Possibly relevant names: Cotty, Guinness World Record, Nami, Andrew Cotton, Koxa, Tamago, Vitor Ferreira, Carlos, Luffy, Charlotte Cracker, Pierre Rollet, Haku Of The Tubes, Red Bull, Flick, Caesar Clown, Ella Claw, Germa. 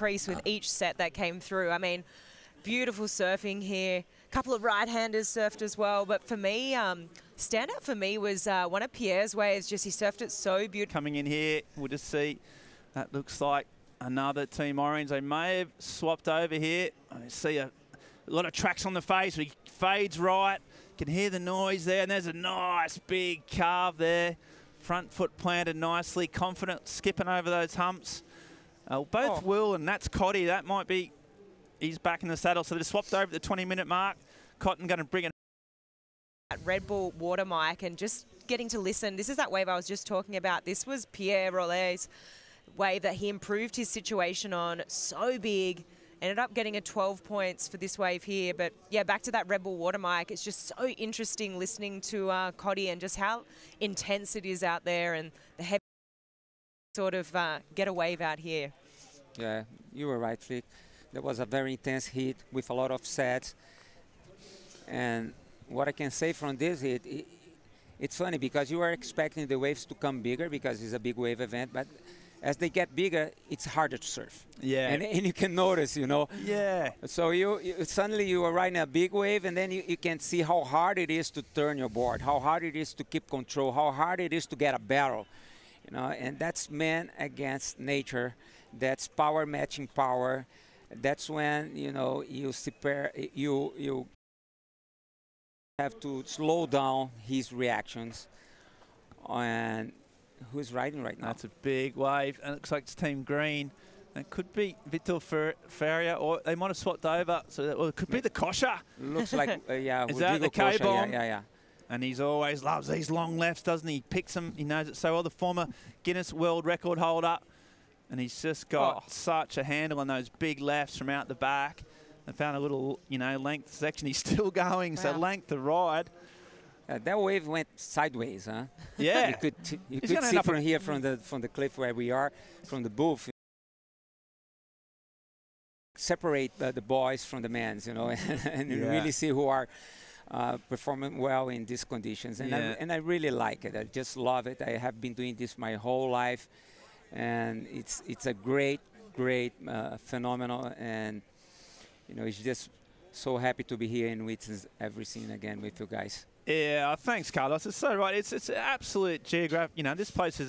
crease with each set that came through. I mean, beautiful surfing here. A couple of right-handers surfed as well. But for me, standout for me was one of Pierre's waves. Just he surfed it so beautiful. Coming in here, we'll just see. That looks like another Team Orange. They may have swapped over here. I see a lot of tracks on the face. He fades right. Can hear the noise there. And there's a nice big carve there. Front foot planted nicely. Confident skipping over those humps. Both Will and that's Cotty. That might be... He's back in the saddle. So they swapped over at the 20-minute mark. Cotton going to bring it. Red Bull water mic and just getting to listen. This is that wave I was just talking about. This was Pierre Rollet's wave that he improved his situation on. So big. Ended up getting a 12 points for this wave here. But, yeah, back to that Red Bull water mic. It's just so interesting listening to Cotty and just how intense it is out there and the heavy sort of get a wave out here. Yeah, you were right, Flick. That was a very intense hit with a lot of sets. And what I can say from this hit, it's funny because you are expecting the waves to come bigger because it's a big wave event, but as they get bigger, it's harder to surf. Yeah. And you can notice, you know. Yeah. So you suddenly you are riding a big wave and then you can see how hard it is to turn your board, how hard it is to keep control, how hard it is to get a barrel. You know, and that's man against nature. That's power matching power. That's when, you know, you have to slow down his reactions. And who's riding right now? That's a big wave. And it looks like it's Team Green. It could be Vitor Ferreira, or they might have swapped over. So that, well, it could be the Koxa. Looks like, yeah. Is that the K-bomb? Yeah, yeah. And he's always loves these long lefts, doesn't he? He picks them. He knows it so well. The former Guinness World Record holder. And he's just got such a handle on those big lefts from out the back. And found a little, you know, length section. He's still going, so length the ride. That wave went sideways, huh? Yeah. you could see from here, from the cliff where we are, from the booth. Separate the boys from the men's, you know, and you really see who are performing well in these conditions. And, I really like it. I just love it. I have been doing this my whole life. And it's a great phenomenon, and you know, it's just so happy to be here and witness everything again with you guys. Yeah, thanks, Carlos. It's so right. It's an absolute geographic. You know, this place is a